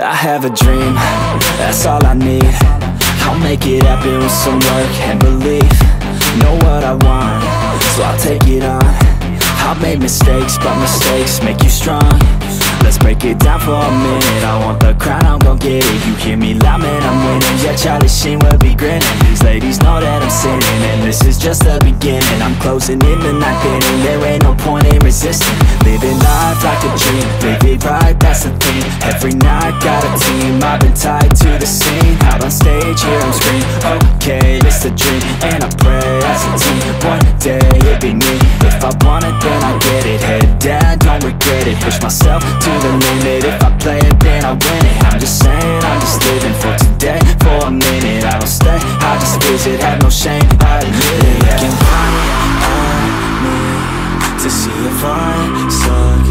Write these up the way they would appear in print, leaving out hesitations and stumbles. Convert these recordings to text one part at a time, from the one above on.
I have a dream, that's all I need. I'll make it happen with some work and belief. Know what I want, so I'll take it on. I've made mistakes, but mistakes make you strong. Let's break it down for a minute. I want the crown, I'm gon' get it. You hear me loud, man, I'm winning. Yeah, Charlie Sheen will be grinning. These ladies know that I'm sinning, and this is just the beginning. I'm closing in the night inning. There ain't no point in resisting. Living life like a dream, live it right, that's the thing. Every night, got a team, I've been tied to the scene. Out on stage, here I'm screaming, okay, it's a dream. And I pray as a team, one day it'd be me. If I want it, then I get it. Head down, don't regret it. Push myself to the limit. If I play it, then I win it. I'm just saying, I'm just living for today, for a minute. I don't stay, I just visit, have no shame, I admit it. Looking right at me, to see if I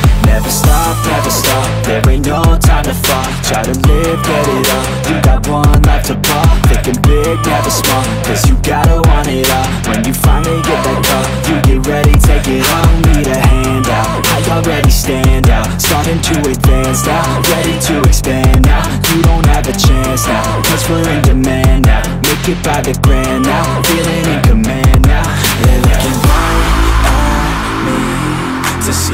Never stop, never stop, there ain't no time to fall. Try to live, get it up, you got one life to pop. Thinking big, never small, cause you gotta want it all. When you finally get that call, you get ready, take it on. Need a hand out, I already stand out. Starting to advance now, ready to expand now. You don't have a chance now, cause we're in demand now. Make it by the grand now, feeling in command now. They're looking right at me, to see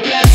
best.